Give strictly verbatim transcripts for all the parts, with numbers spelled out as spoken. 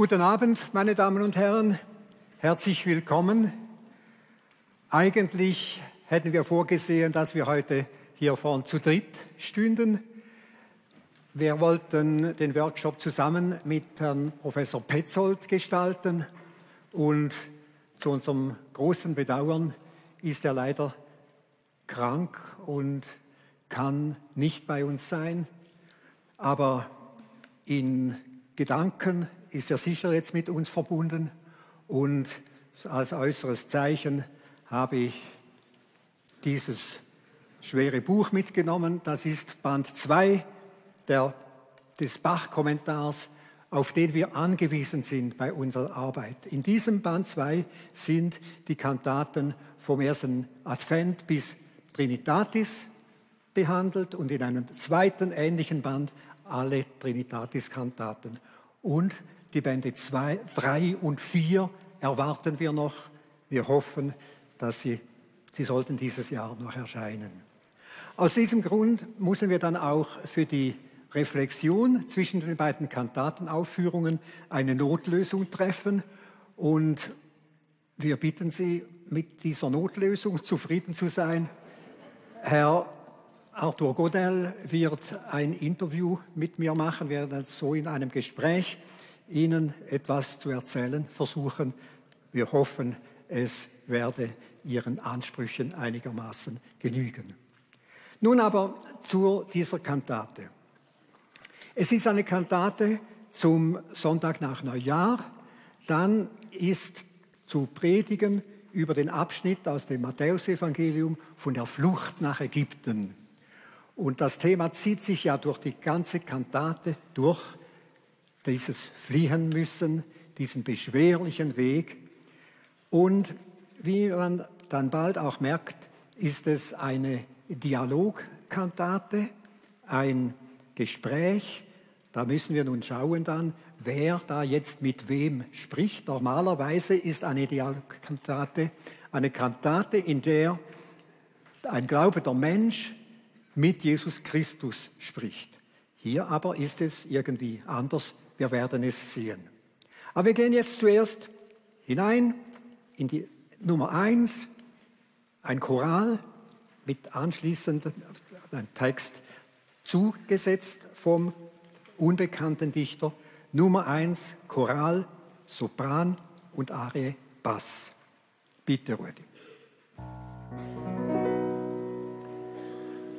Guten Abend, meine Damen und Herren. Herzlich willkommen. Eigentlich hätten wir vorgesehen, dass wir heute hier vorn zu dritt stünden. Wir wollten den Workshop zusammen mit Herrn Professor Petzold gestalten und zu unserem großen Bedauern ist er leider krank und kann nicht bei uns sein. Aber in Gedanken ist er sicher jetzt mit uns verbunden und als äußeres Zeichen habe ich dieses schwere Buch mitgenommen. Das ist Band zwei der, des Bach-Kommentars, auf den wir angewiesen sind bei unserer Arbeit. In diesem Band zwei sind die Kantaten vom ersten Advent bis Trinitatis behandelt und in einem zweiten ähnlichen Band alle Trinitatis-Kantaten. Und die Bände zwei, drei und vier erwarten wir noch. Wir hoffen, dass sie, sie sollten dieses Jahr noch erscheinen. Aus diesem Grund müssen wir dann auch für die Reflexion zwischen den beiden Kantatenaufführungen eine Notlösung treffen. Und wir bitten Sie, mit dieser Notlösung zufrieden zu sein. Herr Arthur Godell wird ein Interview mit mir machen, wir werden so in einem Gespräch Ihnen etwas zu erzählen versuchen. Wir hoffen, es werde Ihren Ansprüchen einigermaßen genügen. Nun aber zu dieser Kantate. Es ist eine Kantate zum Sonntag nach Neujahr. Dann ist zu predigen über den Abschnitt aus dem Matthäusevangelium von der Flucht nach Ägypten. Und das Thema zieht sich ja durch die ganze Kantate durch, dieses Fliehen müssen, diesen beschwerlichen Weg. Und wie man dann bald auch merkt, ist es eine Dialogkantate, ein Gespräch. Da müssen wir nun schauen dann, wer da jetzt mit wem spricht. Normalerweise ist eine Dialogkantate eine Kantate, in der ein glaubender Mensch mit Jesus Christus spricht. Hier aber ist es irgendwie anders. Wir werden es sehen. Aber wir gehen jetzt zuerst hinein in die Nummer eins, ein Choral mit anschließendem Text zugesetzt vom unbekannten Dichter. Nummer eins, Choral, Sopran und Arie, Bass. Bitte, Rudi.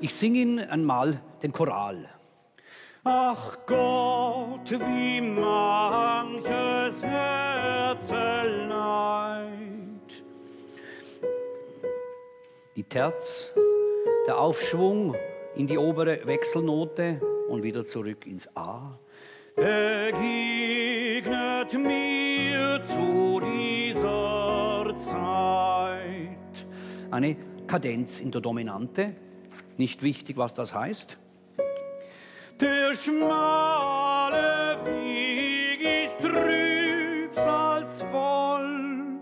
Ich singe Ihnen einmal den Choral. Ach Gott, wie manches Herzeleid. Die Terz, der Aufschwung in die obere Wechselnote und wieder zurück ins A. Begegnet mir zu dieser Zeit. Eine Kadenz in der Dominante. Nicht wichtig, was das heißt. Der schmale Weg ist trübsalsvoll.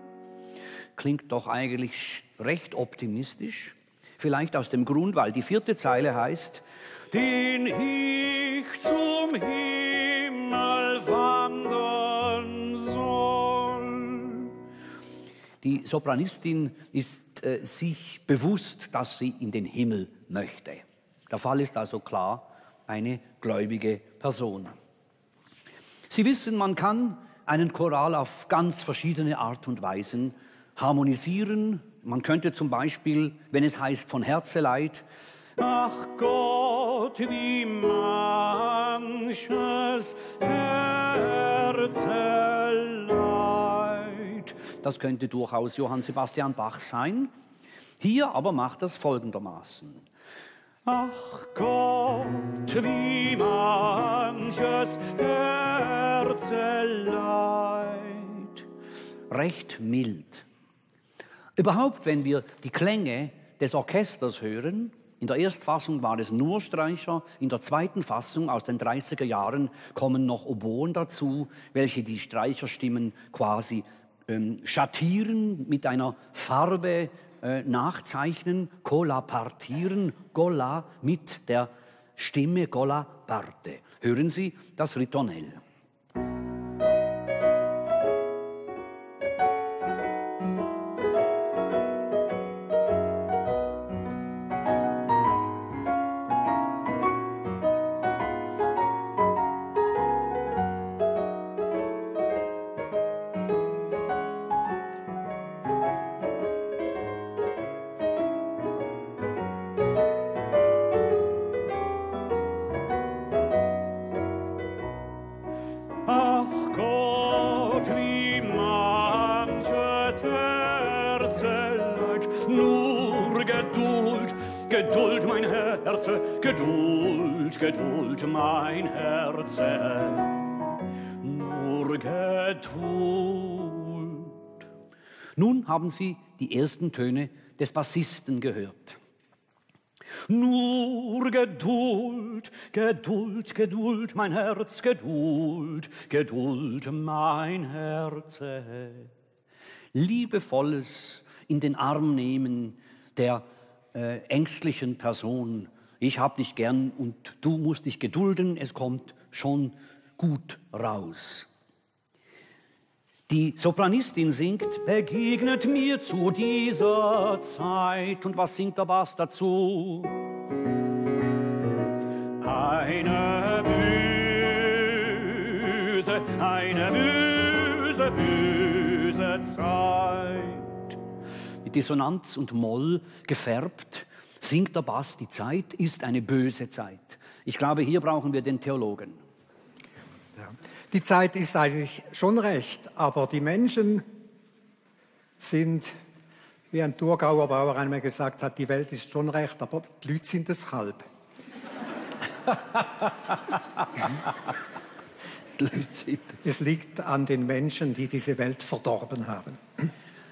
Klingt doch eigentlich recht optimistisch. Vielleicht aus dem Grund, weil die vierte Zeile heißt, den ich zum Himmel wandern soll. Die Sopranistin ist äh, sich bewusst, dass sie in den Himmel möchte. Der Fall ist also klar, eine gläubige Person. Sie wissen, man kann einen Choral auf ganz verschiedene Art und Weisen harmonisieren. Man könnte zum Beispiel, wenn es heißt von Herzeleid, ach Gott, wie manches Herzeleid. Das könnte durchaus Johann Sebastian Bach sein. Hier aber macht das folgendermaßen. Ach Gott, wie manches Herzeleid. Recht mild. Überhaupt, wenn wir die Klänge des Orchesters hören, in der Erstfassung waren es nur Streicher, in der zweiten Fassung aus den dreißiger Jahren kommen noch Oboen dazu, welche die Streicherstimmen quasi ähm, schattieren mit einer Farbe, Äh, nachzeichnen, kollapartieren, Golla mit der Stimme Golla parte. Hören Sie das Ritornell. nur Geduld, Geduld, mein Herz, Geduld, Geduld, mein Herz, nur Geduld. Nun haben Sie die ersten Töne des Bassisten gehört. Nur Geduld, Geduld, Geduld, mein Herz, Geduld, Geduld, mein Herz. Liebevolles in den Arm nehmen der äh, ängstlichen Person. Ich hab dich gern und du musst dich gedulden, es kommt schon gut raus. Die Sopranistin singt, begegnet mir zu dieser Zeit. Und was singt der Bass dazu? Eine böse, eine böse, böse Zeit. Mit Dissonanz und Moll gefärbt singt der Bass, die Zeit ist eine böse Zeit. Ich glaube, hier brauchen wir den Theologen. Ja. Die Zeit ist eigentlich schon recht, aber die Menschen sind, wie ein Thurgauer Bauer einmal gesagt hat, die Welt ist schon recht, aber die Leute sind das Kalb. Die Leute sind das. Es liegt an den Menschen, die diese Welt verdorben haben.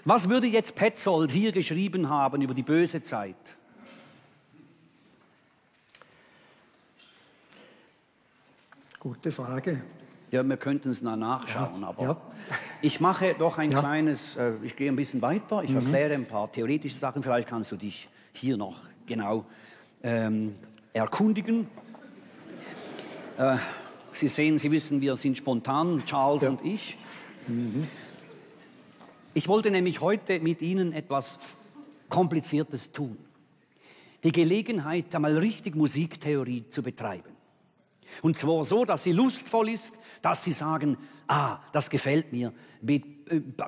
Was würde jetzt Petzold hier geschrieben haben über die böse Zeit? Gute Frage. Ja, wir könnten es nachschauen, ja, aber ja. Ich mache doch ein ja. kleines, äh, ich gehe ein bisschen weiter, ich mhm. erkläre ein paar theoretische Sachen, vielleicht kannst du dich hier noch genau ähm, erkundigen. Äh, Sie sehen, Sie wissen, wir sind spontan, Charles ja. und ich. Mhm. Ich wollte nämlich heute mit Ihnen etwas Kompliziertes tun. Die Gelegenheit, einmal richtig Musiktheorie zu betreiben. Und zwar so, dass sie lustvoll ist, dass sie sagen, ah, das gefällt mir.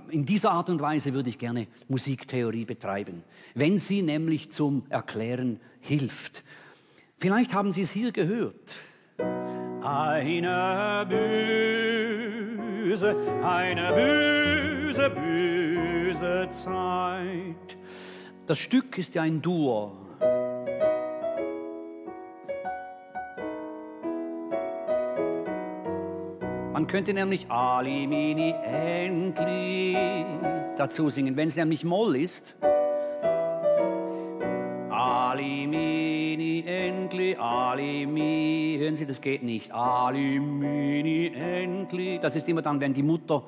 In dieser Art und Weise würde ich gerne Musiktheorie betreiben, wenn sie nämlich zum Erklären hilft. Vielleicht haben Sie es hier gehört. Eine böse, eine böse, böse Zeit. Das Stück ist ja ein Dur. Man könnte nämlich Alimini endlich dazu singen. Wenn es nämlich Moll ist. Alimini endlich, Alimi. Hören Sie, das geht nicht. Alimini endlich. Das ist immer dann, wenn die Mutter,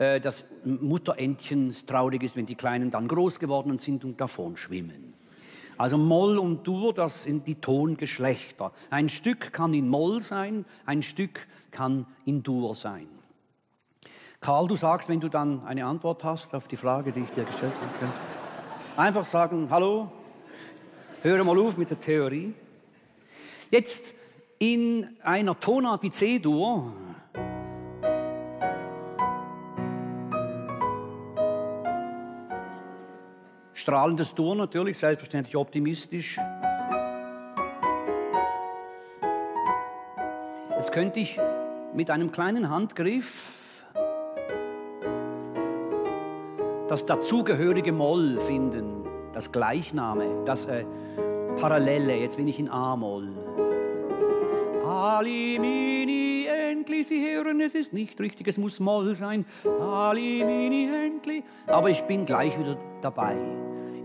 äh, das Mutterentchen traurig ist, wenn die Kleinen dann groß geworden sind und davon schwimmen. Also Moll und Dur, das sind die Tongeschlechter. Ein Stück kann in Moll sein, ein Stück kann in Dur sein. Karl, du sagst, wenn du dann eine Antwort hast auf die Frage, die ich dir gestellt habe. Einfach sagen, hallo, höre mal auf mit der Theorie. Jetzt in einer Tonart wie C-Dur. Strahlendes Dur natürlich, selbstverständlich optimistisch. Jetzt könnte ich mit einem kleinen Handgriff das dazugehörige Moll finden, das Gleichname, das äh, Parallele. Jetzt bin ich in A-Moll. Alimini, endlich, Sie hören, es ist nicht richtig, es muss Moll sein. Alimini, endlich. Aber ich bin gleich wieder dabei.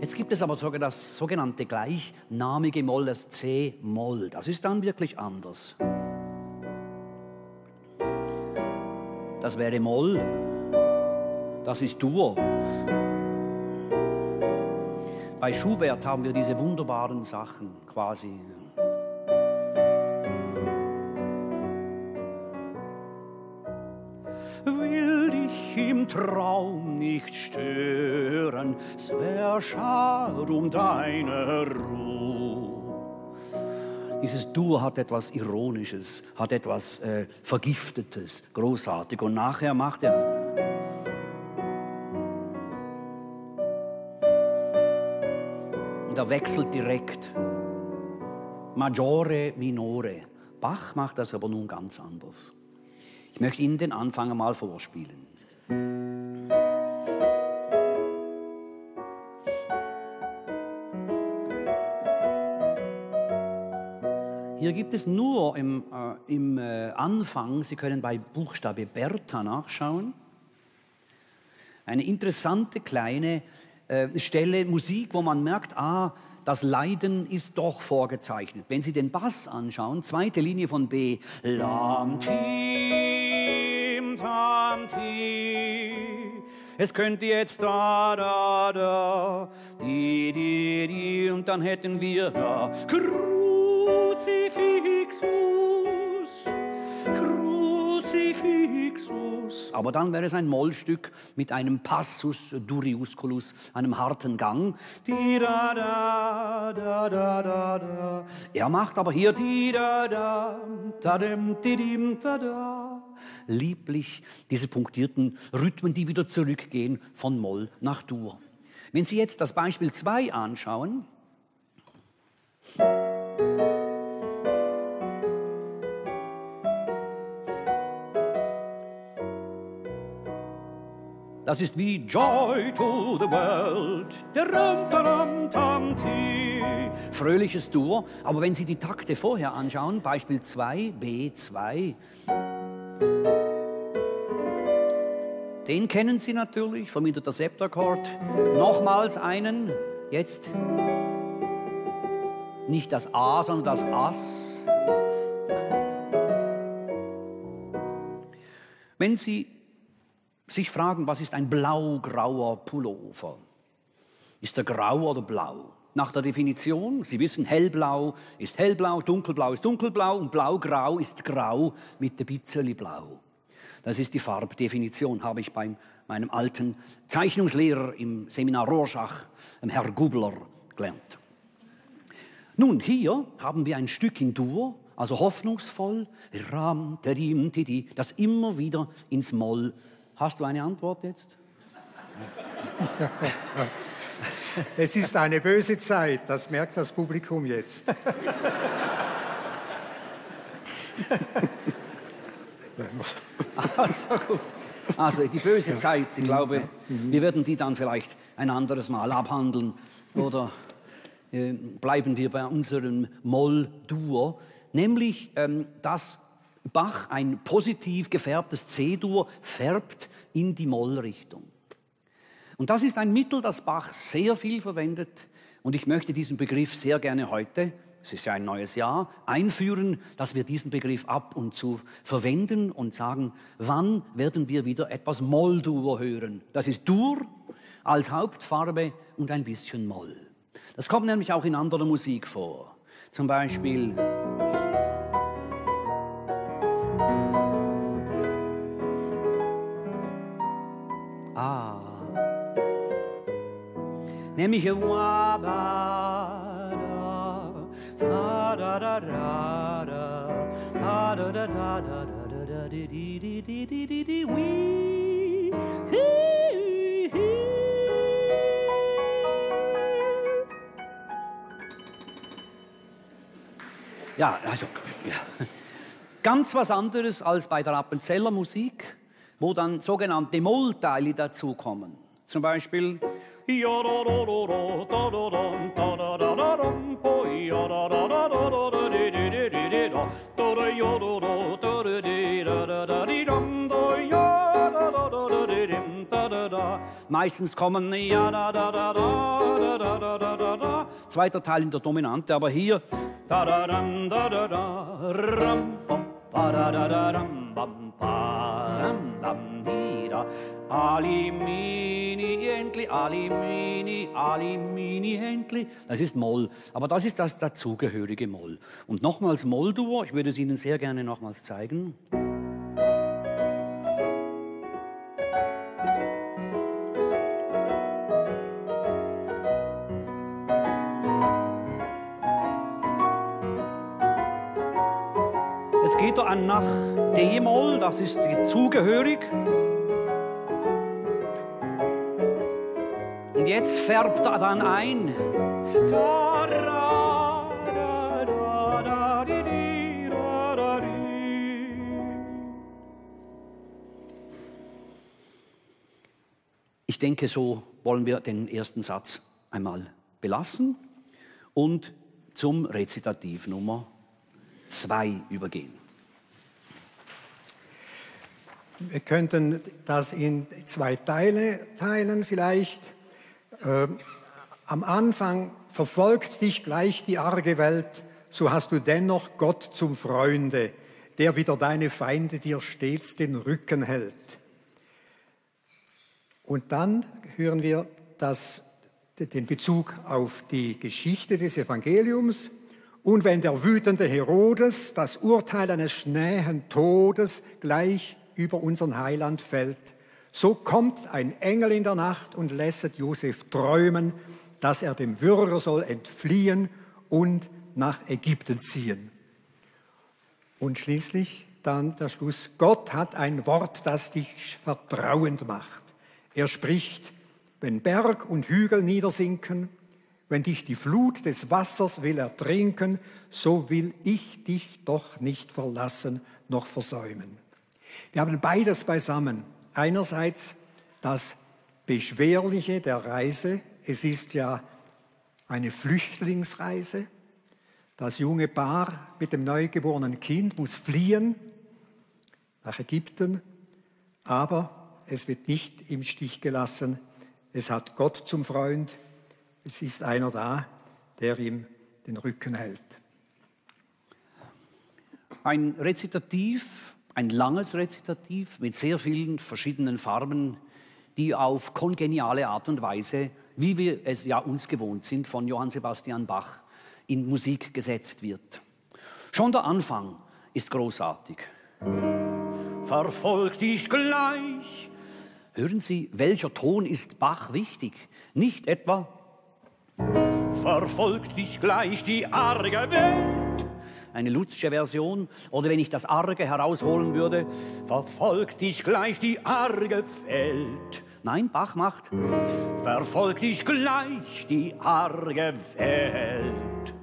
Jetzt gibt es aber sogar das sogenannte gleichnamige Moll, das C-Moll. Das ist dann wirklich anders. Das wäre Moll. Das ist Dur. Bei Schubert haben wir diese wunderbaren Sachen quasi. Will dich im Traum nicht stören, es wär schad um deine Ruhe. Dieses Dur hat etwas Ironisches, hat etwas äh, Vergiftetes, großartig. Und nachher macht er... Und er wechselt direkt. Maggiore, Minore. Bach macht das aber nun ganz anders. Ich möchte Ihnen den Anfang einmal vorspielen. Hier gibt es nur im, äh, im äh, Anfang, Sie können bei Buchstabe Bertha nachschauen, eine interessante kleine äh, Stelle Musik, wo man merkt, ah, das Leiden ist doch vorgezeichnet. Wenn Sie den Bass anschauen, zweite Linie von B. Lam, tim, tam, tim. Es könnte jetzt da, da, da, di, di, di, und dann hätten wir da. Kruzifixus, Kruzifixus. Aber dann wäre es ein Mollstück mit einem Passus Duriusculus, einem harten Gang. Di, da, da, da, da, da, da. Er macht aber hier di, da, da, da, dem, di, dim, da, da. Lieblich diese punktierten Rhythmen, die wieder zurückgehen von Moll nach Dur. Wenn Sie jetzt das Beispiel zwei anschauen, das ist wie Joy to the World, fröhliches Dur. Aber wenn Sie die Takte vorher anschauen, Beispiel zwei, B zwei, den kennen Sie natürlich, verminderter Septakkord. Nochmals einen, jetzt nicht das A, sondern das As. Wenn Sie sich fragen, was ist ein blau-grauer Pullover? Ist er grau oder blau? Nach der Definition, Sie wissen, hellblau ist hellblau, dunkelblau ist dunkelblau und blau-grau ist grau mit der Bitzeli blau. Das ist die Farbdefinition, habe ich bei meinem alten Zeichnungslehrer im Seminar Rorschach, dem Herr Gubler, gelernt. Nun, hier haben wir ein Stück in Dur, also hoffnungsvoll, das immer wieder ins Moll. Hast du eine Antwort jetzt? Es ist eine böse Zeit, das merkt das Publikum jetzt. Also gut. Also die böse Zeit, ich glaube, wir werden die dann vielleicht ein anderes Mal abhandeln. Oder äh, bleiben wir bei unserem Moll-Dur, nämlich, ähm, dass Bach ein positiv gefärbtes C-Dur färbt in die Moll-Richtung. Und das ist ein Mittel, das Bach sehr viel verwendet. Und ich möchte diesen Begriff sehr gerne heute, es ist ja ein neues Jahr, einführen, dass wir diesen Begriff ab und zu verwenden und sagen, wann werden wir wieder etwas Moll-Dur hören? Das ist Dur als Hauptfarbe und ein bisschen Moll. Das kommt nämlich auch in anderer Musik vor. Zum Beispiel Ah. nämlich Ja, also, ja. Ganz was anderes als bei der Appenzeller Musik, wo dann sogenannte Mollteile dazukommen. Zum Beispiel. Meistens kommen zweiter Teil in der Dominante, aber hier. Alimini endli, Alimini, Alimini endli. Das ist Moll, aber das ist das dazugehörige Moll. Und nochmals Moll-Dur, ich würde es Ihnen sehr gerne nochmals zeigen. Jetzt geht er an nach D-Moll, das ist zugehörig. Und jetzt färbt er dann ein. Ich denke, so wollen wir den ersten Satz einmal belassen und zum Rezitativ Nummer zwei übergehen. Wir könnten das in zwei Teile teilen vielleicht. Ähm, am Anfang verfolgt dich gleich die arge Welt, so hast du dennoch Gott zum Freunde, der wider deine Feinde dir stets den Rücken hält. Und dann hören wir das, den Bezug auf die Geschichte des Evangeliums. Und wenn der wütende Herodes das Urteil eines schnellen Todes gleich über unseren Heiland fällt, so kommt ein Engel in der Nacht und lässet Josef träumen, dass er dem Würger soll entfliehen und nach Ägypten ziehen. Und schließlich dann der Schluss: Gott hat ein Wort, das dich vertrauend macht. Er spricht, wenn Berg und Hügel niedersinken, wenn dich die Flut des Wassers will ertrinken, so will ich dich doch nicht verlassen noch versäumen. Wir haben beides beisammen. Einerseits das Beschwerliche der Reise. Es ist ja eine Flüchtlingsreise. Das junge Paar mit dem neugeborenen Kind muss fliehen nach Ägypten, aber es wird nicht im Stich gelassen. Es hat Gott zum Freund. Es ist einer da, der ihm den Rücken hält. Ein Rezitativ, ein langes Rezitativ mit sehr vielen verschiedenen Farben, die auf kongeniale Art und Weise, wie wir es ja uns gewohnt sind, von Johann Sebastian Bach in Musik gesetzt wird. Schon der Anfang ist großartig. Verfolg dich gleich. Hören Sie, welcher Ton ist Bach wichtig? Nicht etwa verfolgt dich gleich die arge Welt, eine Luzsche Version, oder wenn ich das Arge herausholen würde, verfolgt dich gleich die arge Welt. Nein, Bach macht verfolgt dich gleich die arge Welt.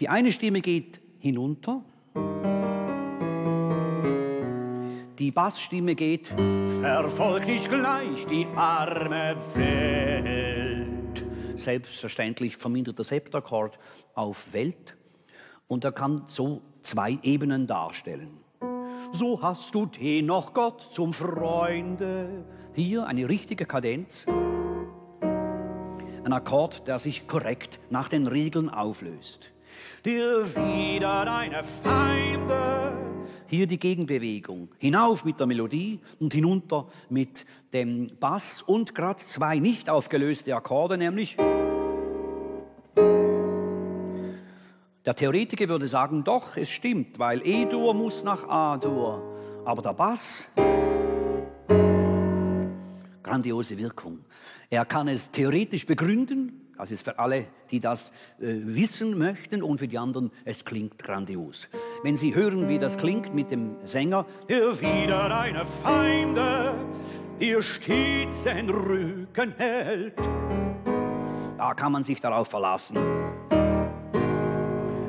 Die eine Stimme geht hinunter. Die Bassstimme geht, verfolg dich gleich die arme Welt. Selbstverständlich vermindert der Septakkord auf Welt und er kann so zwei Ebenen darstellen. So hast du den noch Gott zum Freunde. Hier eine richtige Kadenz, ein Akkord, der sich korrekt nach den Regeln auflöst. Dir wieder deine Feinde. Hier die Gegenbewegung. Hinauf mit der Melodie und hinunter mit dem Bass und gerade zwei nicht aufgelöste Akkorde, nämlich. Der Theoretiker würde sagen, doch, es stimmt, weil E-Dur muss nach A-Dur. Aber der Bass, grandiose Wirkung. Er kann es theoretisch begründen, das ist für alle, die das äh, wissen möchten, und für die anderen, es klingt grandios. Wenn Sie hören, wie das klingt mit dem Sänger, hier wieder deine Feinde, ihr stets den Rücken hält. Da kann man sich darauf verlassen.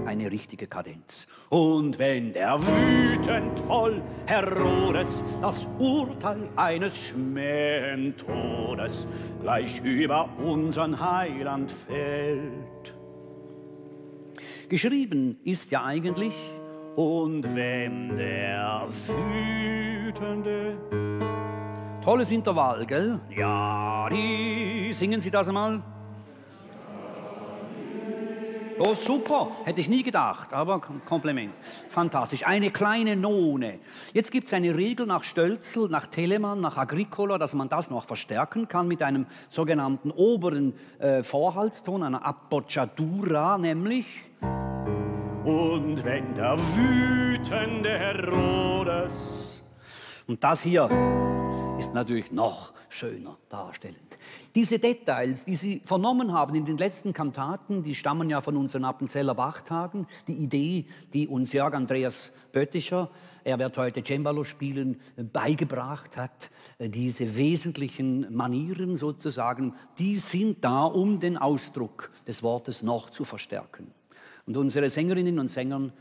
Eine richtige Kadenz. Und wenn der wütend voll Herodes das Urteil eines schmähen Todes gleich über unseren Heiland fällt. Geschrieben ist ja eigentlich, und wenn der wütende... Tolles Intervall, gell? Ja, die... Singen Sie das einmal? Oh, super, hätte ich nie gedacht, aber Kompliment. Fantastisch, eine kleine None. Jetzt gibt es eine Regel nach Stölzel, nach Telemann, nach Agricola, dass man das noch verstärken kann mit einem sogenannten oberen äh, Vorhalston, einer Appoggiatura, nämlich. Und wenn der wütende Herodes. Und das hier ist natürlich noch schöner darstellend. Diese Details, die Sie vernommen haben in den letzten Kantaten, die stammen ja von unseren Appenzeller Bachtagen. Die Idee, die uns Jörg Andreas Bötticher, er wird heute Cembalo spielen, beigebracht hat, diese wesentlichen Manieren sozusagen, die sind da, um den Ausdruck des Wortes noch zu verstärken. Und unsere Sängerinnen und Sänger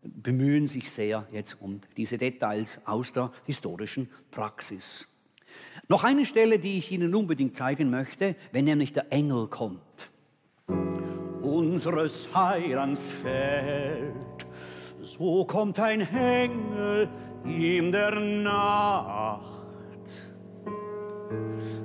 bemühen sich sehr jetzt um diese Details aus der historischen Praxis. Noch eine Stelle, die ich Ihnen unbedingt zeigen möchte, wenn nämlich der Engel kommt. Unseres Heilands Feld, so kommt ein Engel in der Nacht.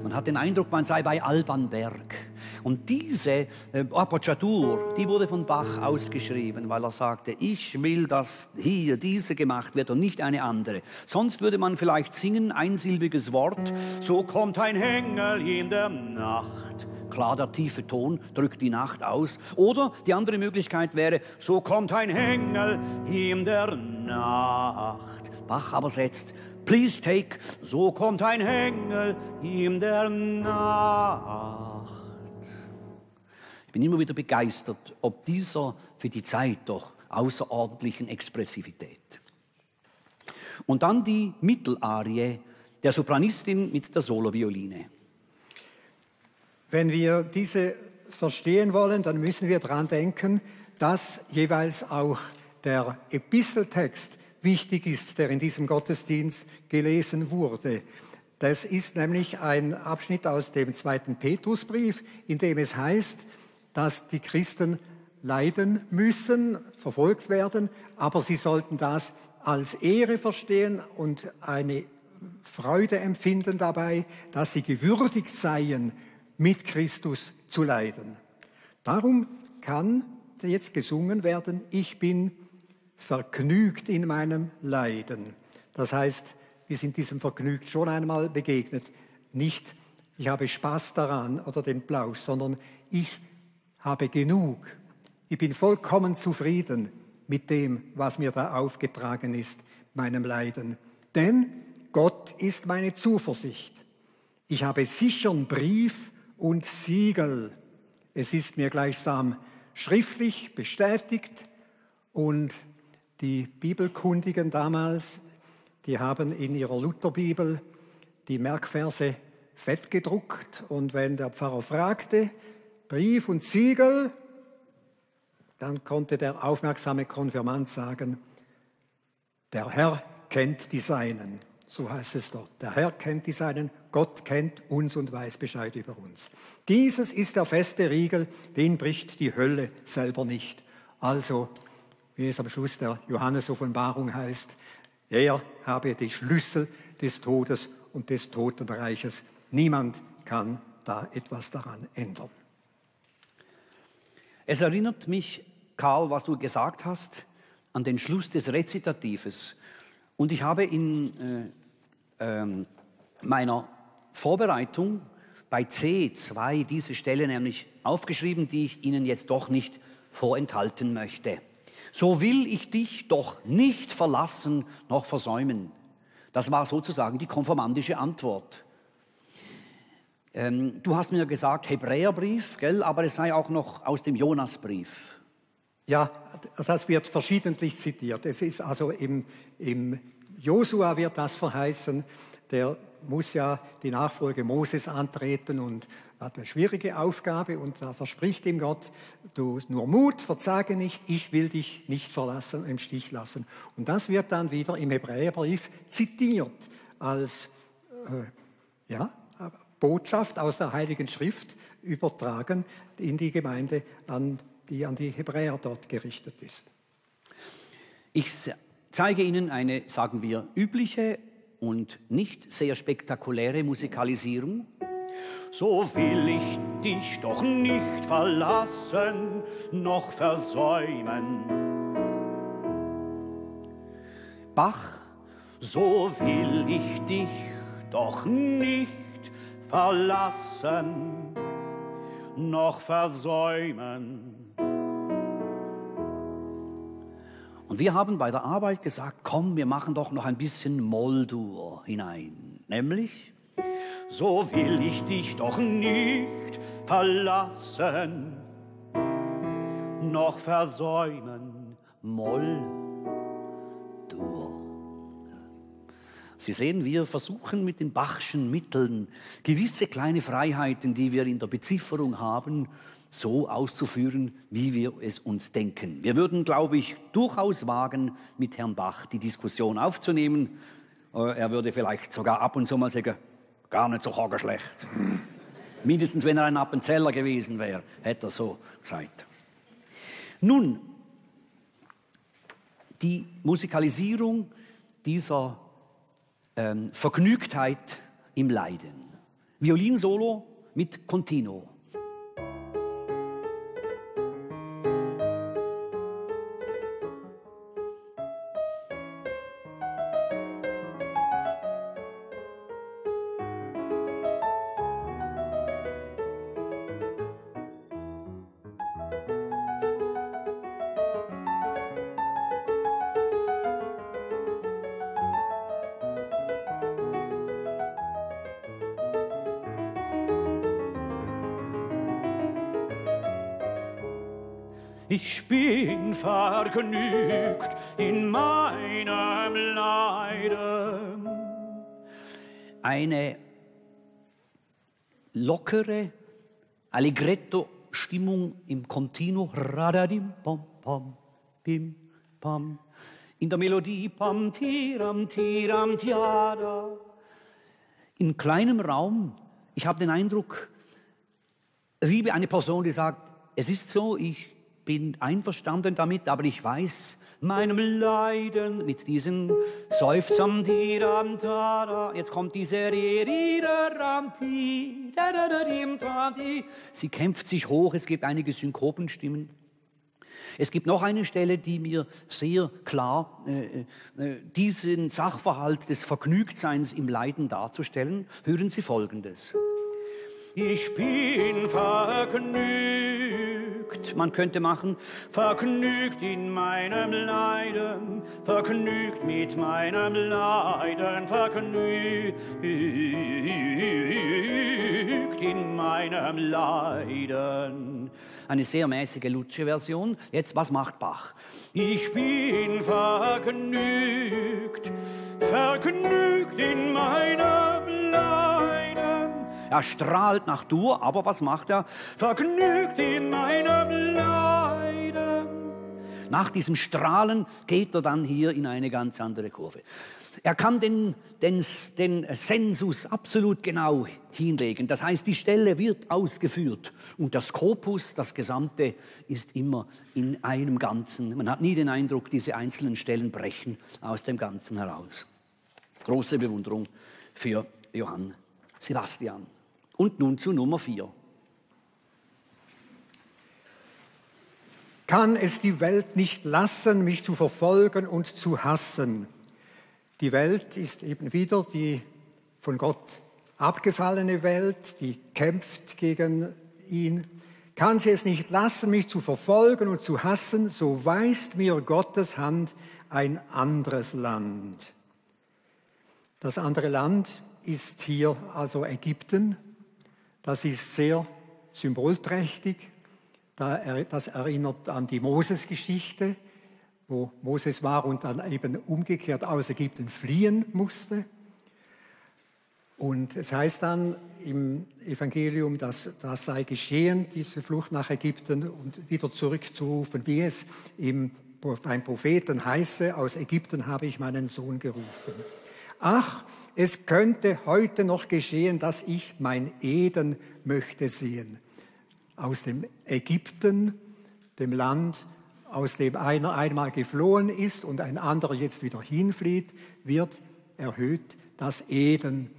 Man hat den Eindruck, man sei bei Alban Berg. Und diese äh, Appoggiatur, die wurde von Bach ausgeschrieben, weil er sagte, ich will, dass hier diese gemacht wird und nicht eine andere. Sonst würde man vielleicht singen, einsilbiges Wort, so kommt ein Engel in der Nacht. Klar, der tiefe Ton drückt die Nacht aus. Oder die andere Möglichkeit wäre, so kommt ein Engel in der Nacht. Bach aber setzt, please take, so kommt ein Engel in der Nacht. Ich bin immer wieder begeistert, ob dieser für die Zeit doch außerordentlichen Expressivität. Und dann die Mittelarie der Sopranistin mit der Solovioline. Wenn wir diese verstehen wollen, dann müssen wir daran denken, dass jeweils auch der Episteltext wichtig ist, der in diesem Gottesdienst gelesen wurde. Das ist nämlich ein Abschnitt aus dem zweiten Petrusbrief, in dem es heißt, dass die Christen leiden müssen, verfolgt werden, aber sie sollten das als Ehre verstehen und eine Freude empfinden dabei, dass sie gewürdigt seien, mit Christus zu leiden. Darum kann jetzt gesungen werden, ich bin vergnügt in meinem Leiden. Das heißt, wir sind diesem vergnügt schon einmal begegnet. Nicht, ich habe Spaß daran oder den Applaus, sondern ich habe genug. Ich bin vollkommen zufrieden mit dem, was mir da aufgetragen ist, meinem Leiden. Denn Gott ist meine Zuversicht. Ich habe sicheren Brief und Siegel. Es ist mir gleichsam schriftlich bestätigt. Und die Bibelkundigen damals, die haben in ihrer Lutherbibel die Merkverse fett gedruckt. Und wenn der Pfarrer fragte, Brief und Siegel, dann konnte der aufmerksame Konfirmand sagen, der Herr kennt die Seinen. So heißt es dort. Der Herr kennt die Seinen, Gott kennt uns und weiß Bescheid über uns. Dieses ist der feste Riegel, den bricht die Hölle selber nicht. Also, wie es am Schluss der Johannes-Offenbarung heißt, er habe die Schlüssel des Todes und des Totenreiches. Niemand kann da etwas daran ändern. Es erinnert mich, Karl, was du gesagt hast, an den Schluss des Rezitatives. Und ich habe in äh, äh, meiner Vorbereitung bei C zwei diese Stelle nämlich aufgeschrieben, die ich Ihnen jetzt doch nicht vorenthalten möchte. So will ich dich doch nicht verlassen noch versäumen. Das war sozusagen die konformandische Antwort. Ähm, du hast mir gesagt, Hebräerbrief, gell? Aber es sei auch noch aus dem Jonasbrief. Ja, das wird verschiedentlich zitiert. Es ist also im, im Josua wird das verheißen, der muss ja die Nachfolge Moses antreten und hat eine schwierige Aufgabe und da verspricht ihm Gott, du nur Mut, verzage nicht, ich will dich nicht verlassen, im Stich lassen. Und das wird dann wieder im Hebräerbrief zitiert als äh, ja, Botschaft aus der Heiligen Schrift übertragen in die Gemeinde an die an die Hebräer dort gerichtet ist. Ich zeige Ihnen eine, sagen wir, übliche und nicht sehr spektakuläre Musikalisierung. So will ich dich doch nicht verlassen, noch versäumen. Bach, so will ich dich doch nicht verlassen, noch versäumen. Und wir haben bei der Arbeit gesagt, komm, wir machen doch noch ein bisschen Moll-Dur hinein. Nämlich, so will ich dich doch nicht verlassen, noch versäumen, Moll-Dur. Sie sehen, wir versuchen mit den Bachschen Mitteln gewisse kleine Freiheiten, die wir in der Bezifferung haben, so auszuführen, wie wir es uns denken. Wir würden, glaube ich, durchaus wagen, mit Herrn Bach die Diskussion aufzunehmen. Er würde vielleicht sogar ab und zu mal sagen, gar nicht so schlecht. Mindestens, wenn er ein Appenzeller gewesen wäre, hätte er so gesagt. Nun, die Musikalisierung dieser ähm, Vergnügtheit im Leiden. Violinsolo mit Continuo. Ich bin vergnügt in meinem Leiden. Eine lockere Allegretto-Stimmung im Continuo. Radadim, pam, pam, pim, pam. In der Melodie pam, tiram, tiram, tiada. In kleinem Raum, ich habe den Eindruck, liebe eine Person, die sagt, es ist so, ich bin einverstanden damit, aber ich weiß, meinem Leiden mit diesem Seufzern. Jetzt kommt diese. Sie kämpft sich hoch, es gibt einige Synkopenstimmen. Es gibt noch eine Stelle, die mir sehr klar äh, äh, diesen Sachverhalt des Vergnügtseins im Leiden darzustellen. Hören Sie Folgendes. Ich bin vergnügt, man könnte machen, vergnügt in meinem Leiden, vergnügt mit meinem Leiden, vergnügt in meinem Leiden. Eine sehr mäßige Lutsche-Version. Jetzt, was macht Bach? Ich bin vergnügt, vergnügt in meinem Leiden. Er strahlt nach Dürr, aber was macht er? Vergnügt in meinem Leiden. Nach diesem Strahlen geht er dann hier in eine ganz andere Kurve. Er kann den, den, den Sensus absolut genau hinlegen. Das heißt, die Stelle wird ausgeführt. Und das Korpus, das Gesamte, ist immer in einem Ganzen. Man hat nie den Eindruck, diese einzelnen Stellen brechen aus dem Ganzen heraus. Große Bewunderung für Johann Sebastian. Und nun zu Nummer vier. Kann es die Welt nicht lassen, mich zu verfolgen und zu hassen? Die Welt ist eben wieder die von Gott abgefallene Welt, die kämpft gegen ihn. Kann sie es nicht lassen, mich zu verfolgen und zu hassen, so weist mir Gottes Hand ein anderes Land. Das andere Land ist hier also Ägypten. Das ist sehr symbolträchtig. Das erinnert an die Moses-Geschichte, wo Moses war und dann eben umgekehrt aus Ägypten fliehen musste. Und es heißt dann im Evangelium, dass das sei geschehen, diese Flucht nach Ägypten und wieder zurückzurufen, wie es im, beim Propheten heiße, aus Ägypten habe ich meinen Sohn gerufen. Ach, es könnte heute noch geschehen, dass ich mein Eden möchte sehen. Aus dem Ägypten, dem Land, aus dem einer einmal geflohen ist und ein anderer jetzt wieder hinflieht, wird erhöht das Eden,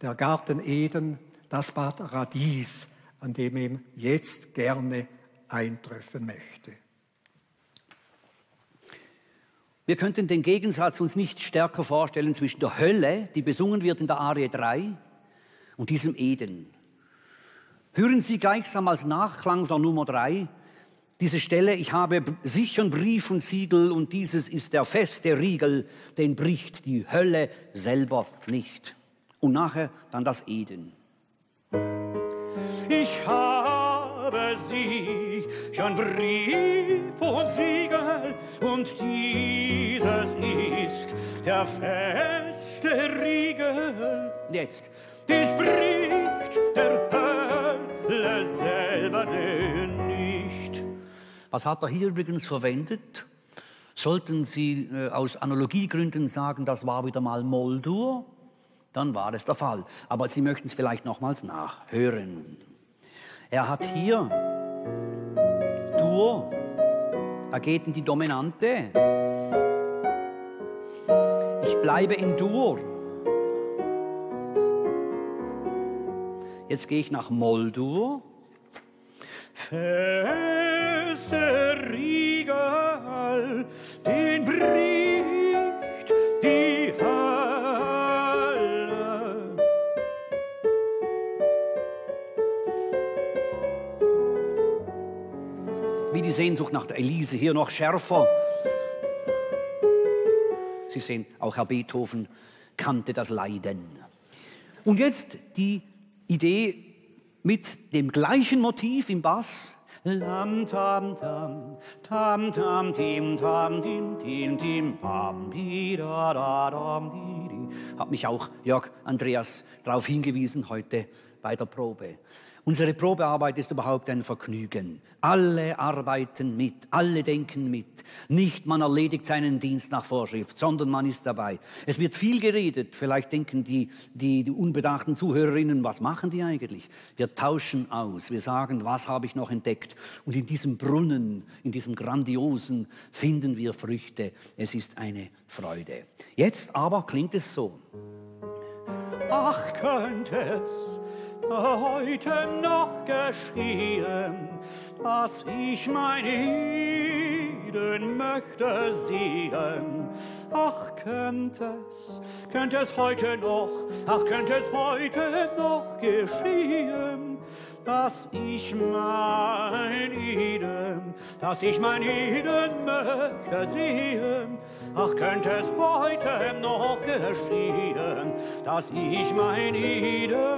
der Garten Eden, das Paradies, an dem ihm jetzt gerne eintreffen möchte. Wir könnten den Gegensatz uns nicht stärker vorstellen zwischen der Hölle, die besungen wird in der Arie drei, und diesem Eden. Hören Sie gleichsam als Nachklang der Nummer drei diese Stelle, ich habe sichern Brief und Siegel und dieses ist der feste Riegel, den bricht die Hölle selber nicht. Und nachher dann das Eden. Ich habe sichern Brief und Siegel und dieses ist der feste Riegel. Jetzt. Dies bricht der Hölle selber nicht. Was hat er hier übrigens verwendet? Sollten Sie äh, aus Analogiegründen sagen, das war wieder mal Moll-Dur, dann war das der Fall. Aber Sie möchten es vielleicht nochmals nachhören. Er hat hier Dur, er geht in die Dominante bleibe in Dur. Jetzt gehe ich nach Moll-Dur. Feste Regal, den bricht die Halle. Wie die Sehnsucht nach der Elise, hier noch schärfer. Sie sehen, auch Herr Beethoven kannte das Leiden. Und jetzt die Idee mit dem gleichen Motiv im Bass. Lam tam tam tam tam tim tam tim tim tim pam di da da dam di di. Hat mich auch Jörg Andreas darauf hingewiesen heute bei der Probe. Unsere Probearbeit ist überhaupt ein Vergnügen. Alle arbeiten mit, alle denken mit. Nicht man erledigt seinen Dienst nach Vorschrift, sondern man ist dabei. Es wird viel geredet. Vielleicht denken die, die, die unbedachten Zuhörerinnen, was machen die eigentlich? Wir tauschen aus. Wir sagen, was habe ich noch entdeckt? Und in diesem Brunnen, in diesem Grandiosen, finden wir Früchte. Es ist eine Freude. Jetzt aber klingt es so. Ach, könnte es heute noch geschehen, dass ich mein Eden möchte sehen. Ach, könnte es, könnte es heute noch, ach, könnte es heute noch geschehen, dass ich mein Eden, dass ich mein Eden möchte sehen. Ach, könnte es heute noch geschehen, dass ich mein Eden,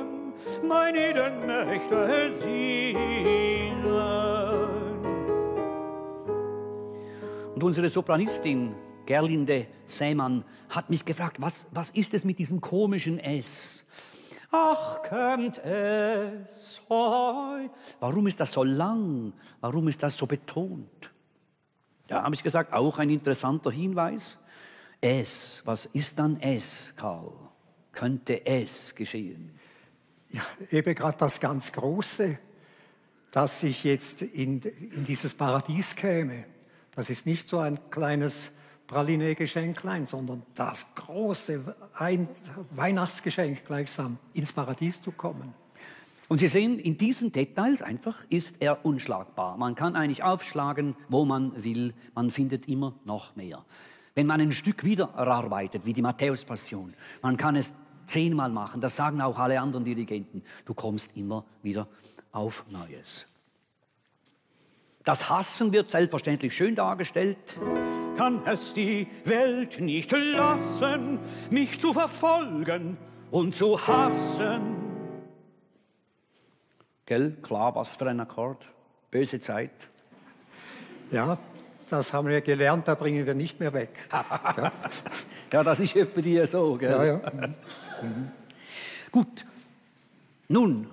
mein Eden möchte sehen. Und unsere Sopranistin Gerlinde Seemann hat mich gefragt, was, was ist es mit diesem komischen S? Ach, könnte es heute. Warum ist das so lang? Warum ist das so betont? Da habe ich gesagt, auch ein interessanter Hinweis. Es, was ist dann es, Karl? Könnte es geschehen? Ja, eben gerade das ganz Große, dass ich jetzt in, in dieses Paradies käme. Das ist nicht so ein kleines Praline-Geschenklein, sondern das große ein Weihnachtsgeschenk gleichsam, ins Paradies zu kommen. Und Sie sehen, in diesen Details einfach ist er unschlagbar. Man kann eigentlich aufschlagen, wo man will. Man findet immer noch mehr. Wenn man ein Stück wieder erarbeitet, wie die Matthäus-Passion, man kann es zehnmal machen, das sagen auch alle anderen Dirigenten. Du kommst immer wieder auf Neues. Das Hassen wird selbstverständlich schön dargestellt. Kann es die Welt nicht lassen, mich zu verfolgen und zu hassen? Gell, klar, was für ein Akkord. Böse Zeit. Ja, das haben wir gelernt, da bringen wir nicht mehr weg. Ja, ja, das ist etwa dir so, gell? Ja, ja. Mhm. Gut, nun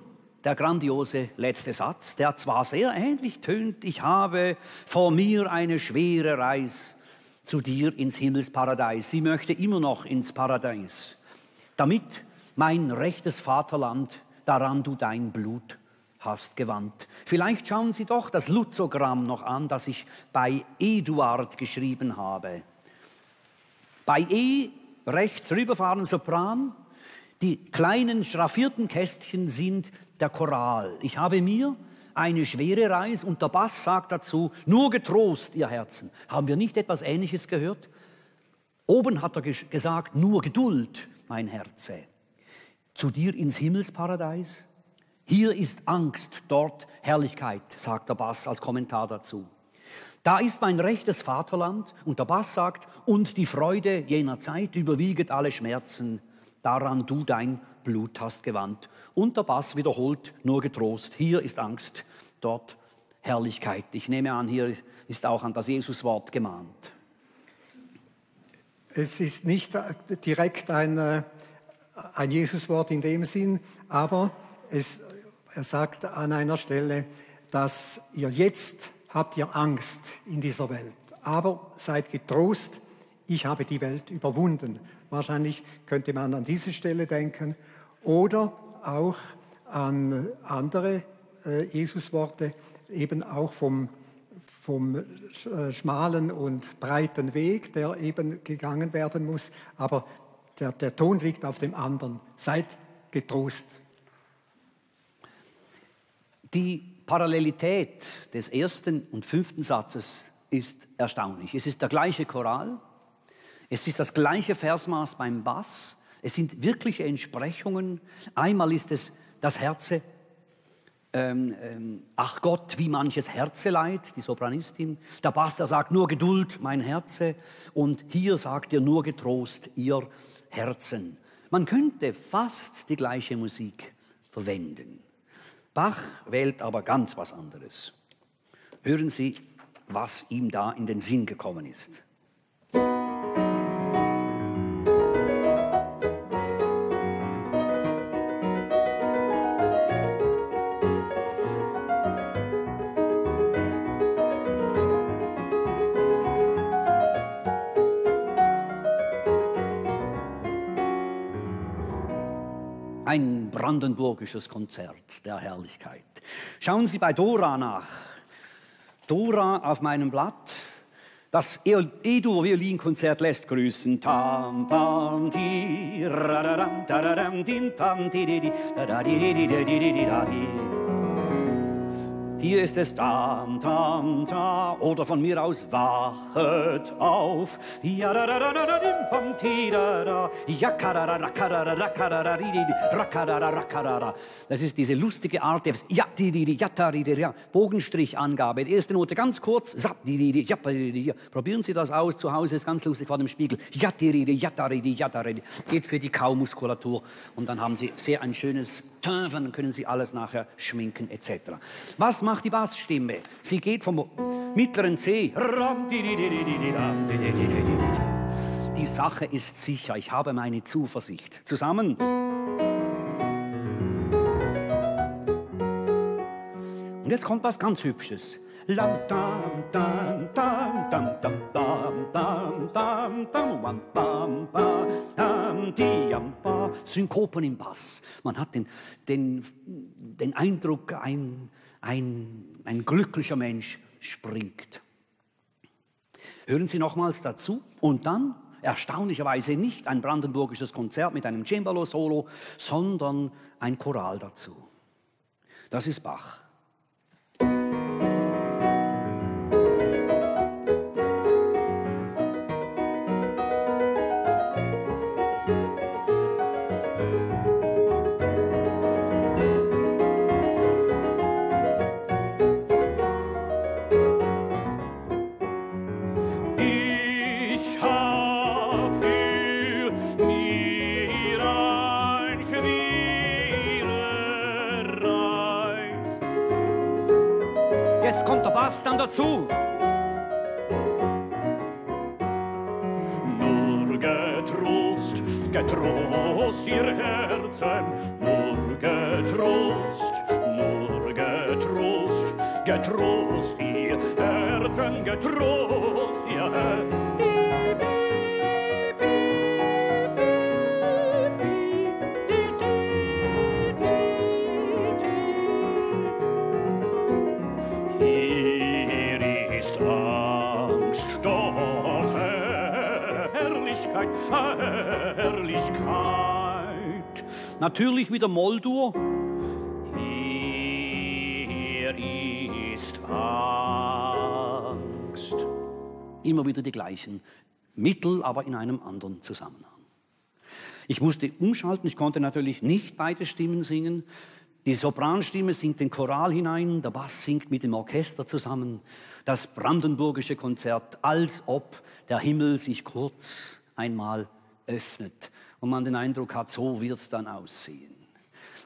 der grandiose letzte Satz, der zwar sehr ähnlich tönt, ich habe vor mir eine schwere Reis zu dir ins Himmelsparadies. Sie möchte immer noch ins Paradies, damit mein rechtes Vaterland, daran du dein Blut hast gewandt. Vielleicht schauen Sie doch das Luzogramm noch an, das ich bei Eduard geschrieben habe. Bei E rechts rüberfahren Sopran. Die kleinen schraffierten Kästchen sind der Choral. Ich habe mir eine schwere Reis und der Bass sagt dazu, nur getrost, ihr Herzen. Haben wir nicht etwas Ähnliches gehört? Oben hat er ges gesagt, nur Geduld, mein Herze. Zu dir ins Himmelsparadies. Hier ist Angst, dort Herrlichkeit, sagt der Bass als Kommentar dazu. Da ist mein rechtes Vaterland und der Bass sagt, und die Freude jener Zeit überwieget alle Schmerzen. Daran du dein Blut hast gewandt. Und der Bass wiederholt nur getrost. Hier ist Angst, dort Herrlichkeit. Ich nehme an, hier ist auch an das Jesuswort gemahnt. Es ist nicht direkt ein, ein Jesuswort in dem Sinn, aber es, er sagt an einer Stelle, dass ihr jetzt habt ihr Angst in dieser Welt. Aber seid getrost, ich habe die Welt überwunden. Wahrscheinlich könnte man an diese Stelle denken oder auch an andere äh, Jesusworte, eben auch vom, vom schmalen und breiten Weg, der eben gegangen werden muss. Aber Der, der Ton liegt auf dem anderen. Seid getrost. Die Parallelität des ersten und fünften Satzes ist erstaunlich. Es ist der gleiche Choral, es ist das gleiche Versmaß beim Bass, es sind wirkliche Entsprechungen. Einmal ist es das Herze, ähm, ähm, ach Gott, wie manches Herzeleid, die Sopranistin. Der Bass, der sagt nur Geduld, mein Herze, und hier sagt ihr nur Getrost, ihr Herzen. Man könnte fast die gleiche Musik verwenden. Bach wählt aber ganz was anderes. Hören Sie, was ihm da in den Sinn gekommen ist. Ein brandenburgisches Konzert der Herrlichkeit. Schauen Sie bei Dora nach. Dora auf meinem Blatt. Das Eduard-Violinkonzert lässt grüßen. Tam, pam, di, radaram, tadaram, din, tam, di, di, di, da, di, di, di, di, di, di, da, di. Hier ist es tam, tam, ta, oder von mir aus wachet auf. Ja, da, da, da, da, din, pam, ti, da, da, ja, karara, karara, karara, di, di, ra, karara, karara. Das ist diese lustige Art des ja, di, di, di, ja, da, di, di, ja, Bogenstrichangabe. Die erste Note ganz kurz, sap, di, di, di, ja, di, di, ja. Probieren Sie das aus, zu Hause ist ganz lustig vor dem Spiegel. Ja, di, di, di, ja, da, di, di, ja, da, di. Geht für die Kaumuskulatur und dann haben Sie sehr ein schönes Teint, dann können Sie alles nachher schminken et cetera. Was macht die Bassstimme? Sie geht vom mittleren C. Die Sache ist sicher, ich habe meine Zuversicht. Zusammen. Und jetzt kommt was ganz Hübsches. Synkopen im Bass. Man hat den, den, den Eindruck, ein, ein, ein glücklicher Mensch springt. Hören Sie nochmals dazu und dann erstaunlicherweise nicht ein brandenburgisches Konzert mit einem Cembalo-Solo, sondern ein Choral dazu. Das ist Bach. Dann dazu. Nur getrost, getrost ihr Herzen, nur getrost, nur getrost, getrost ihr Herzen, getrost ihr Herzen. Herrlichkeit. Natürlich wieder Moll-Dur. Hier ist Angst. Immer wieder die gleichen Mittel, aber in einem anderen Zusammenhang. Ich musste umschalten, ich konnte natürlich nicht beide Stimmen singen. Die Sopranstimme singt den Choral hinein, der Bass singt mit dem Orchester zusammen. Das brandenburgische Konzert, als ob der Himmel sich kurz einmal öffnet und man den Eindruck hat, so wird es dann aussehen.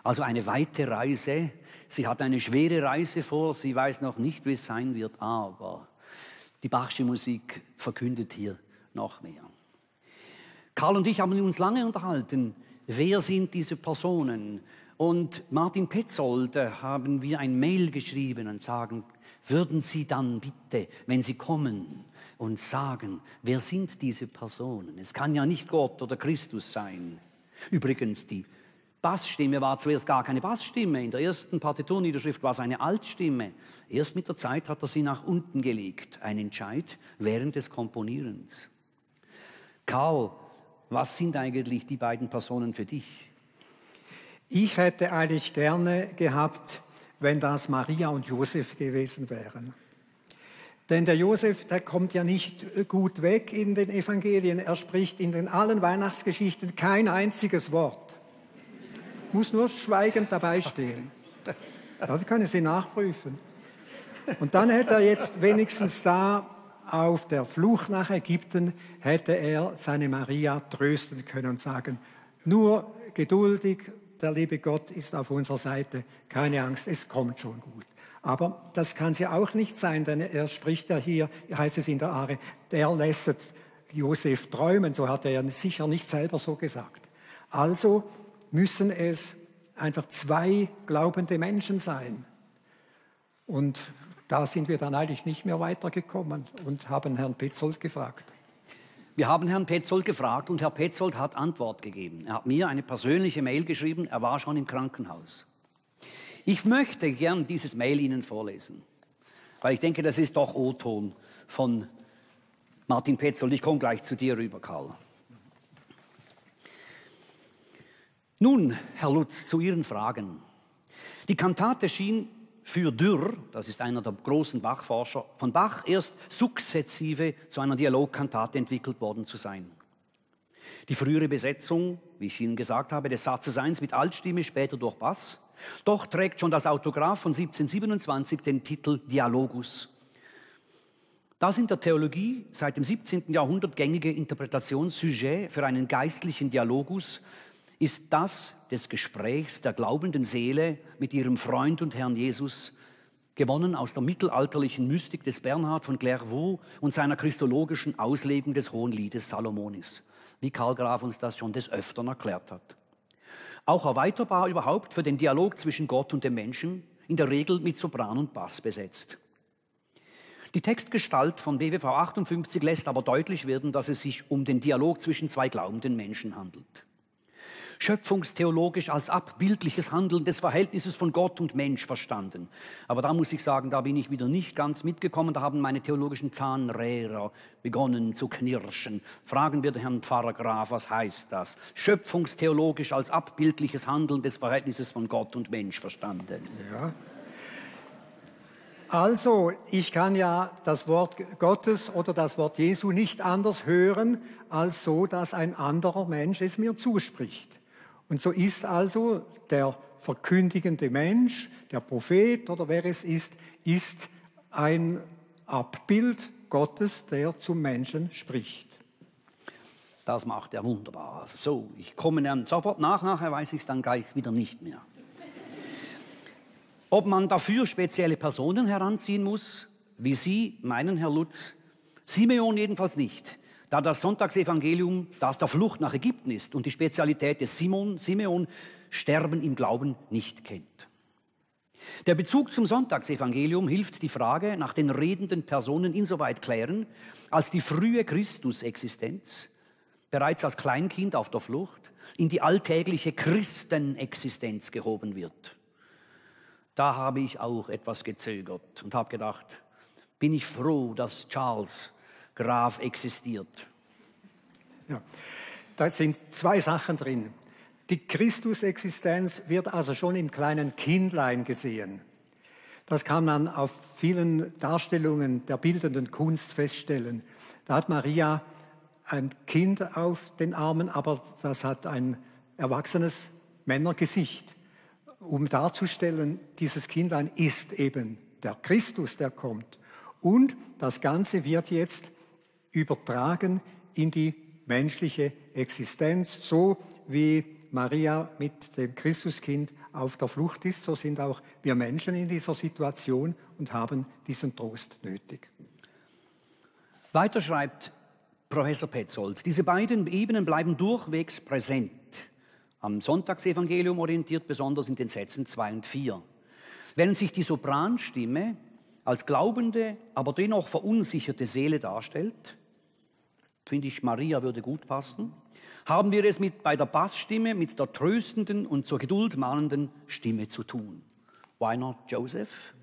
Also eine weite Reise, sie hat eine schwere Reise vor, sie weiß noch nicht, wie es sein wird, aber die Bachsche Musik verkündet hier noch mehr. Karl und ich haben uns lange unterhalten, wer sind diese Personen? Und Martin Petzold haben wir ein Mail geschrieben und sagen, würden Sie dann bitte, wenn Sie kommen, und sagen, wer sind diese Personen? Es kann ja nicht Gott oder Christus sein. Übrigens, die Bassstimme war zuerst gar keine Bassstimme. In der ersten Partiturniederschrift war es eine Altstimme. Erst mit der Zeit hat er sie nach unten gelegt. Ein Entscheid während des Komponierens. Karl was sind eigentlich die beiden Personen für dich? Ich hätte eigentlich gerne gehabt, wenn das Maria und Josef gewesen wären. Denn der Josef, der kommt ja nicht gut weg in den Evangelien. Er spricht in den allen Weihnachtsgeschichten kein einziges Wort. Muss nur schweigend dabei stehen. Da können Sie nachprüfen. Und dann hätte er jetzt wenigstens da auf der Flucht nach Ägypten, hätte er seine Maria trösten können und sagen, nur geduldig, der liebe Gott ist auf unserer Seite, keine Angst, es kommt schon gut. Aber das kann es ja auch nicht sein, denn er spricht ja hier, heißt es in der Arie, der lässet Josef träumen, so hat er ja sicher nicht selber so gesagt. Also müssen es einfach zwei glaubende Menschen sein. Und da sind wir dann eigentlich nicht mehr weitergekommen und haben Herrn Petzold gefragt. Wir haben Herrn Petzold gefragt und Herr Petzold hat Antwort gegeben. Er hat mir eine persönliche Mail geschrieben, er war schon im Krankenhaus. Ich möchte gern dieses Mail Ihnen vorlesen, weil ich denke, das ist doch O-Ton von Martin Petzold. Ich komme gleich zu dir rüber, Karl. Nun, Herr Lutz, zu Ihren Fragen. Die Kantate schien für Dürr, das ist einer der großen Bach-Forscher, von Bach erst sukzessive zu einer Dialogkantate entwickelt worden zu sein. Die frühere Besetzung, wie ich Ihnen gesagt habe, des Satzes eins mit Altstimme, später durch Bass, doch trägt schon das Autograph von siebzehnhundertsiebenundzwanzig den Titel Dialogus. Das in der Theologie seit dem siebzehnten Jahrhundert gängige Interpretationssujet für einen geistlichen Dialogus ist das des Gesprächs der glaubenden Seele mit ihrem Freund und Herrn Jesus, gewonnen aus der mittelalterlichen Mystik des Bernhard von Clairvaux und seiner christologischen Auslegung des Hohen Liedes Salomonis, wie Karl Graf uns das schon des Öfteren erklärt hat. Auch erweiterbar überhaupt für den Dialog zwischen Gott und dem Menschen, in der Regel mit Sopran und Bass besetzt. Die Textgestalt von B W V achtundfünfzig lässt aber deutlich werden, dass es sich um den Dialog zwischen zwei glaubenden Menschen handelt. Schöpfungstheologisch als abbildliches Handeln des Verhältnisses von Gott und Mensch verstanden. Aber da muss ich sagen, da bin ich wieder nicht ganz mitgekommen, da haben meine theologischen Zahnräder begonnen zu knirschen. Fragen wir den Herrn Pfarrer Graf, was heißt das? Schöpfungstheologisch als abbildliches Handeln des Verhältnisses von Gott und Mensch verstanden. Ja. Also, ich kann ja das Wort Gottes oder das Wort Jesu nicht anders hören, als so, dass ein anderer Mensch es mir zuspricht. Und so ist also der verkündigende Mensch, der Prophet oder wer es ist, ist ein Abbild Gottes, der zum Menschen spricht. Das macht er wunderbar. Also so, ich komme dann sofort nach, nachher weiß ich es dann gleich wieder nicht mehr. Ob man dafür spezielle Personen heranziehen muss, wie Sie meinen, Herr Lutz, Simeon jedenfalls nicht. Da das Sonntagsevangelium, das der Flucht nach Ägypten ist und die Spezialität des Simon, Simeon, Sterben im Glauben nicht kennt. Der Bezug zum Sonntagsevangelium hilft die Frage nach den redenden Personen insoweit klären, als die frühe Christusexistenz, bereits als Kleinkind auf der Flucht, in die alltägliche Christenexistenz gehoben wird. Da habe ich auch etwas gezögert und habe gedacht, bin ich froh, dass Charles Graf existiert. Ja, da sind zwei Sachen drin. Die Christusexistenz wird also schon im kleinen Kindlein gesehen. Das kann man auf vielen Darstellungen der bildenden Kunst feststellen. Da hat Maria ein Kind auf den Armen, aber das hat ein erwachsenes Männergesicht, um darzustellen, dieses Kindlein ist eben der Christus, der kommt. Und das Ganze wird jetzt übertragen in die menschliche Existenz. So wie Maria mit dem Christuskind auf der Flucht ist, so sind auch wir Menschen in dieser Situation und haben diesen Trost nötig. Weiter schreibt Professor Petzold, diese beiden Ebenen bleiben durchwegs präsent. Am Sonntagsevangelium orientiert, besonders in den Sätzen zwei und vier. Während sich die Sopranstimme als glaubende, aber dennoch verunsicherte Seele darstellt, finde ich, Maria würde gut passen, haben wir es mit, bei der Bassstimme mit der tröstenden und zur Geduld mahnenden Stimme zu tun. Why not Joseph?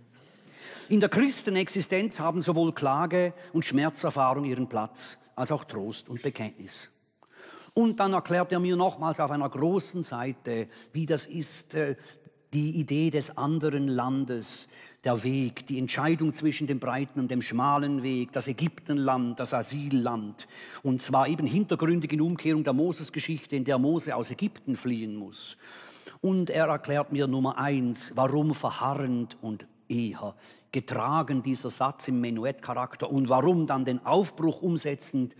In der Christenexistenz haben sowohl Klage und Schmerzerfahrung ihren Platz, als auch Trost und Bekenntnis. Und dann erklärt er mir nochmals auf einer großen Seite, wie das ist, äh, die Idee des anderen Landes, der Weg, die Entscheidung zwischen dem breiten und dem schmalen Weg, das Ägyptenland, das Asylland. Und zwar eben hintergründig in Umkehrung der Moses-Geschichte, in der Mose aus Ägypten fliehen muss. Und er erklärt mir Nummer eins, warum verharrend und eher getragen dieser Satz im Menuettcharakter und warum dann den Aufbruch umsetzend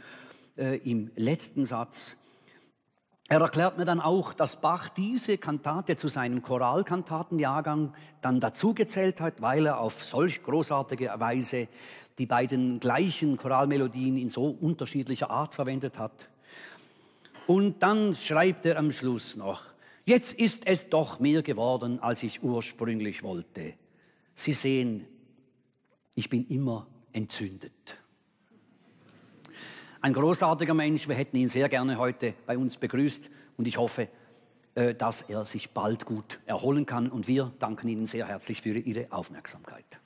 äh, im letzten Satz. Er erklärt mir dann auch, dass Bach diese Kantate zu seinem Choralkantatenjahrgang dann dazugezählt hat, weil er auf solch großartige Weise die beiden gleichen Choralmelodien in so unterschiedlicher Art verwendet hat. Und dann schreibt er am Schluss noch, jetzt ist es doch mehr geworden, als ich ursprünglich wollte. Sie sehen, ich bin immer entzündet. Ein großartiger Mensch, wir hätten ihn sehr gerne heute bei uns begrüßt und ich hoffe, dass er sich bald gut erholen kann und wir danken Ihnen sehr herzlich für Ihre Aufmerksamkeit.